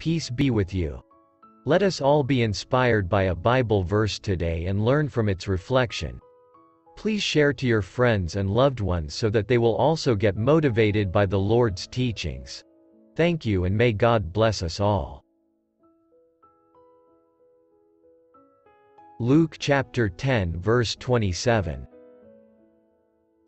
Peace be with you. Let us all be inspired by a Bible verse today and learn from its reflection. Please share to your friends and loved ones so that they will also get motivated by the Lord's teachings. Thank you, and may God bless us all. Luke chapter 10 verse 27.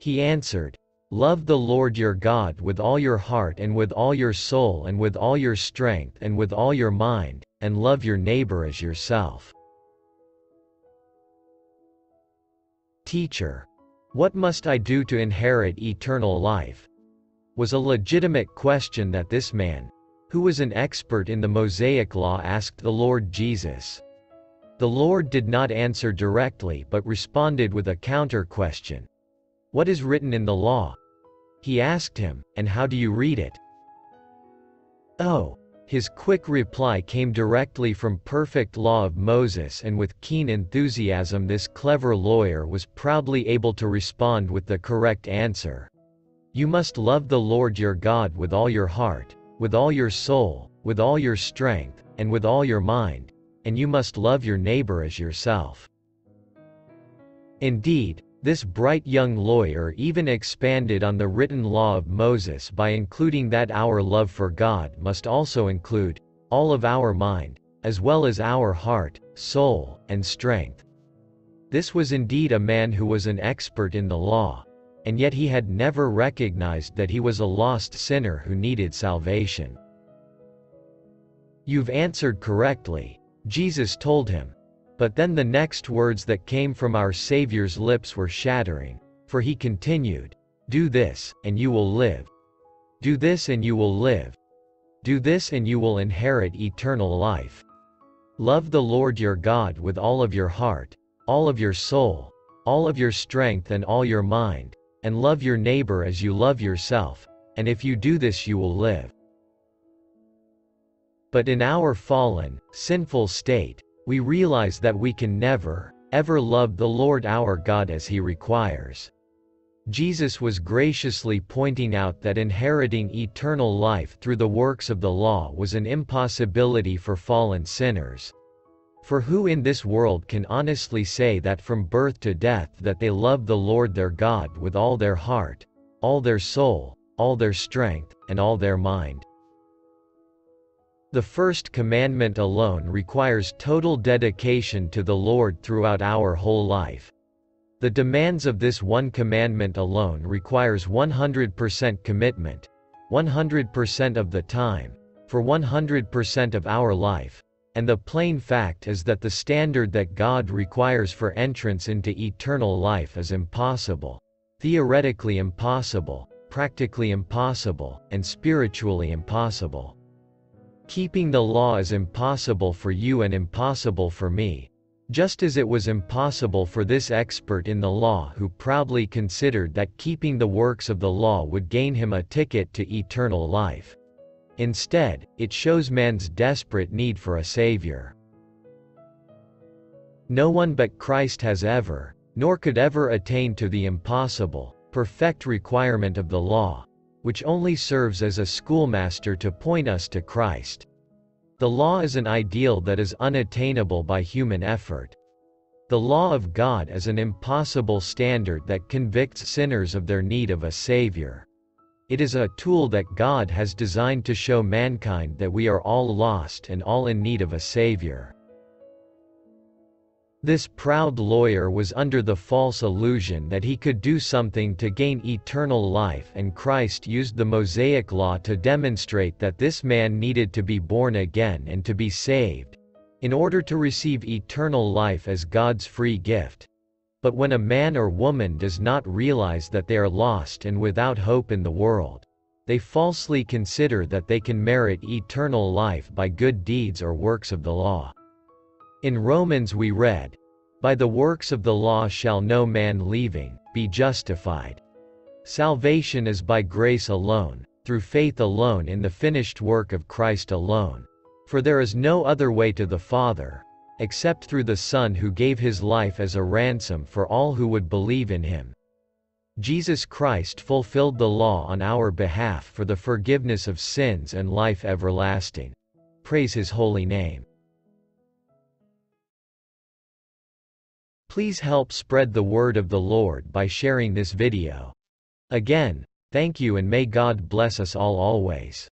He answered, "Love the Lord your God with all your heart and with all your soul and with all your strength and with all your mind, and love your neighbor as yourself." Teacher, what must I do to inherit eternal life? Was a legitimate question that this man, who was an expert in the Mosaic Law, asked the Lord Jesus. The Lord did not answer directly but responded with a counter question. What is written in the law? He asked him, and how do you read it? Oh! His quick reply came directly from perfect law of Moses, and with keen enthusiasm this clever lawyer was proudly able to respond with the correct answer. You must love the Lord your God with all your heart, with all your soul, with all your strength, and with all your mind, and you must love your neighbor as yourself. Indeed, this bright young lawyer even expanded on the written law of Moses by including that our love for God must also include all of our mind, as well as our heart, soul, and strength. This was indeed a man who was an expert in the law. And yet he had never recognized that he was a lost sinner who needed salvation. You've answered correctly, Jesus told him. But then the next words that came from our Saviour's lips were shattering, for he continued, "Do this, and you will live. Do this, and you will live. Do this, and you will inherit eternal life. Love the Lord your God with all of your heart, all of your soul, all of your strength, and all your mind, and love your neighbor as you love yourself, and if you do this you will live." But in our fallen, sinful state, we realize that we can never, ever love the Lord our God as he requires. Jesus was graciously pointing out that inheriting eternal life through the works of the law was an impossibility for fallen sinners. For who in this world can honestly say that from birth to death that they love the Lord their God with all their heart, all their soul, all their strength, and all their mind? The first commandment alone requires total dedication to the Lord throughout our whole life. The demands of this one commandment alone requires 100% commitment, 100% of the time, for 100% of our life. And the plain fact is that the standard that God requires for entrance into eternal life is impossible. Theoretically impossible, practically impossible, and spiritually impossible. Keeping the law is impossible for you and impossible for me, just as it was impossible for this expert in the law who proudly considered that keeping the works of the law would gain him a ticket to eternal life. Instead, it shows man's desperate need for a Savior. No one but Christ has ever, nor could ever attain to the impossible, perfect requirement of the law, which only serves as a schoolmaster to point us to Christ. The law is an ideal that is unattainable by human effort. The law of God is an impossible standard that convicts sinners of their need of a Savior. It is a tool that God has designed to show mankind that we are all lost and all in need of a Savior. This proud lawyer was under the false illusion that he could do something to gain eternal life, and Christ used the Mosaic Law to demonstrate that this man needed to be born again and to be saved, in order to receive eternal life as God's free gift. But when a man or woman does not realize that they are lost and without hope in the world, they falsely consider that they can merit eternal life by good deeds or works of the law. In Romans we read, "By the works of the law shall no man living be justified." Salvation is by grace alone, through faith alone, in the finished work of Christ alone. For there is no other way to the Father, except through the Son, who gave his life as a ransom for all who would believe in him. Jesus Christ fulfilled the law on our behalf for the forgiveness of sins and life everlasting. Praise His holy name. Please help spread the word of the Lord by sharing this video. Again, thank you and may God bless us all always.